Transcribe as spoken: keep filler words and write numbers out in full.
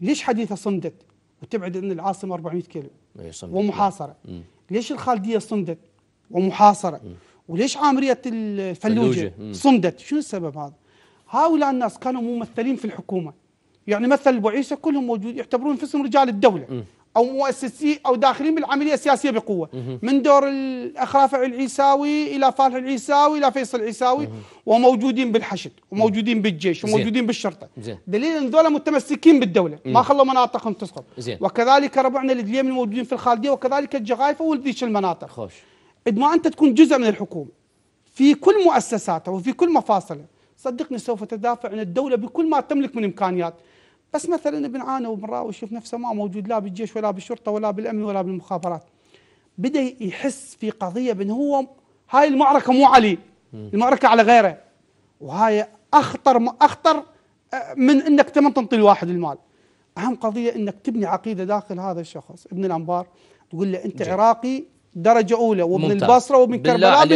ليش حديثة صمدت وتبعد عن العاصمة أربعمئة كيلو ومحاصرة؟ مم. ليش الخالدية صمدت ومحاصرة؟ مم. وليش عامرية الفلوجة صمدت؟ شنو السبب هذا؟ هؤلاء الناس كانوا ممثلين في الحكومة، يعني مثل أبو عيسى كلهم موجود يعتبرون أنفسهم رجال الدولة مم. أو مؤسسي أو داخلين بالعملية السياسية بقوة، مم. من دور الأخ رافع العيساوي إلى فالح العيساوي إلى فيصل العيساوي، مم. وموجودين بالحشد وموجودين بالجيش وموجودين زين. بالشرطة، زين. دليل أن ذولا متمسكين بالدولة، مم. ما خلوا مناطقهم تسقط، زين. وكذلك ربعنا الدليم الموجودين في الخالدية وكذلك الجغايفة وذيش المناطق. خوش. إذ ما أنت تكون جزء من الحكومة في كل مؤسساتها وفي كل مفاصله، صدقني سوف تدافع عن الدولة بكل ما تملك من إمكانيات. بس مثلا ابن عانة وابن راوي يشوف نفسه ما موجود لا بالجيش ولا بالشرطة ولا بالأمن ولا بالمخابرات، بدأ يحس في قضية بأن هو هاي المعركة مو علي، المعركة على غيره، وهاي أخطر أخطر من أنك تمن تنطي الواحد المال. أهم قضية أنك تبني عقيدة داخل هذا الشخص. ابن الأنبار تقول له أنت عراقي درجة أولى ومن البصرة ومن كربلاء.